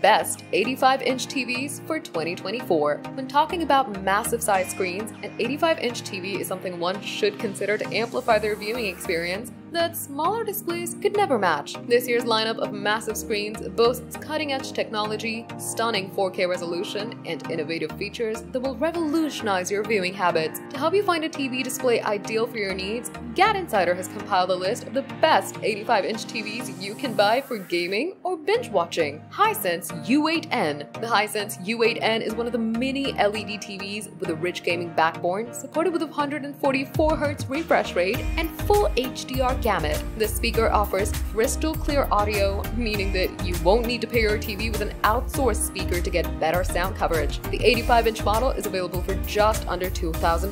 best 85-inch TVs for 2024. When talking about massive size screens, an 85-inch TV is something one should consider to amplify their viewing experience that smaller displays could never match. This year's lineup of massive screens boasts cutting-edge technology, stunning 4K resolution, and innovative features that will revolutionize your viewing habits. To help you find a TV display ideal for your needs, GadInsider has compiled a list of the best 85-inch TVs you can buy for gaming or binge-watching. Hisense U8N. The Hisense U8N is one of the mini LED TVs with a rich gaming backbone, supported with a 144Hz refresh rate and full HDR gamut. This speaker offers crystal clear audio, meaning that you won't need to pair your TV with an outsourced speaker to get better sound coverage. The 85-inch model is available for just under $2,000.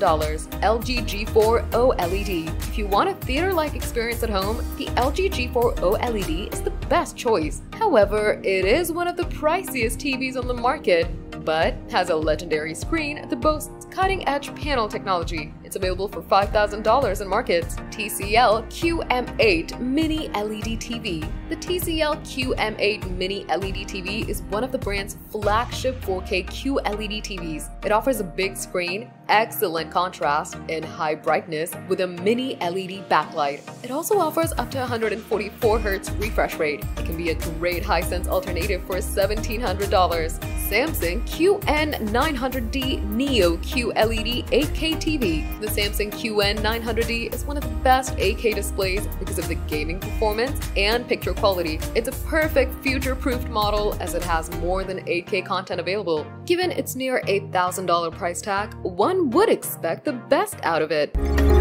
LG G4 OLED. If you want a theater-like experience at home, the LG G4 OLED is the best choice. However, it is one of the priciest TVs on the market, but has a legendary screen that boasts cutting-edge panel technology. It's available for $5,000 in markets. TCL QM8 Mini LED TV. The TCL QM8 Mini LED TV is one of the brand's flagship 4K QLED TVs. It offers a big screen, excellent contrast, and high brightness with a mini LED backlight. It also offers up to 144Hz refresh rate. It can be a great Hisense alternative for $1,700. Samsung QN900D Neo QLED 8K TV. The Samsung QN900D is one of the best 8K displays because of the gaming performance and picture quality. It's a perfect future-proofed model as it has more than 8K content available. Given its near $8,000 price tag, one would expect the best out of it.